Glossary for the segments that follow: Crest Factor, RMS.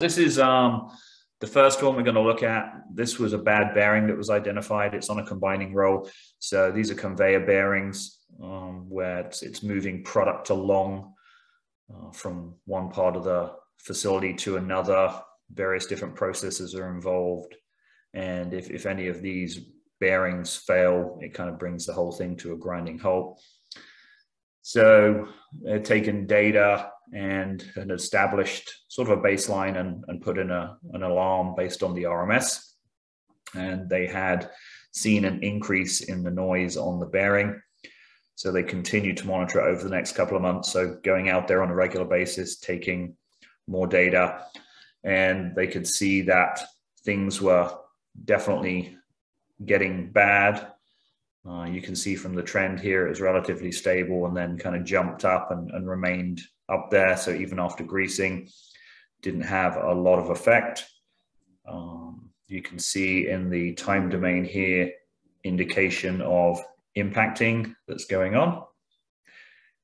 This is the first one we're going to look at. This was a bad bearing that was identified. It's on a combining roll. So these are conveyor bearings where it's moving product along from one part of the facility to another. Various different processes are involved. And if any of these bearings fail, it kind of brings the whole thing to a grinding halt. So they've taken data and established sort of a baseline and put in an alarm based on the RMS. And they had seen an increase in the noise on the bearing. So they continue to monitor it over the next couple of months. So going out there on a regular basis, taking more data, and they could see that things were definitely getting bad. You can see from the trend here, it was relatively stable and then kind of jumped up and remained up there. So even after greasing, didn't have a lot of effect. You can see in the time domain here, indication of impacting that's going on.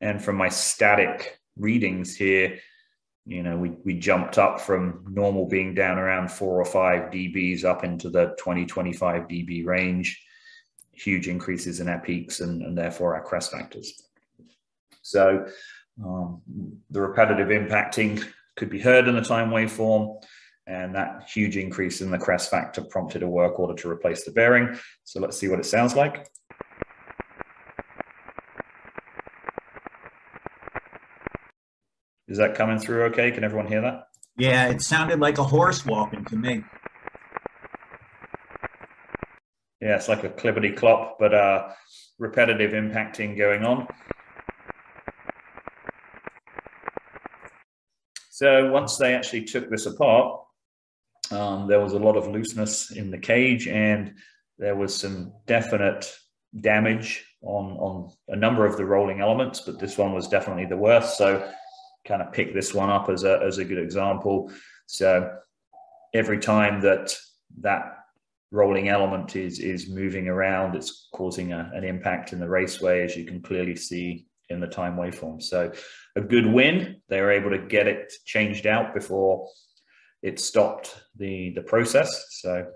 And from my static readings here, you know, we jumped up from normal being down around 4 or 5 dBs up into the 20-25 dB range. Huge increases in our peaks and therefore our crest factors. So the repetitive impacting could be heard in the time waveform, and that huge increase in the crest factor prompted a work order to replace the bearing. So let's see what it sounds like. Is that coming through okay? Can everyone hear that? Yeah, it sounded like a horse walking to me. Yeah, it's like a clippity-clop, but repetitive impacting going on. So once they actually took this apart, there was a lot of looseness in the cage, and there was some definite damage on a number of the rolling elements, but this one was definitely the worst. So kind of pick this one up as a good example. So every time that rolling element is moving around, it's causing an impact in the raceway, as you can clearly see in the time waveform. So a good win, they were able to get it changed out before it stopped the process. So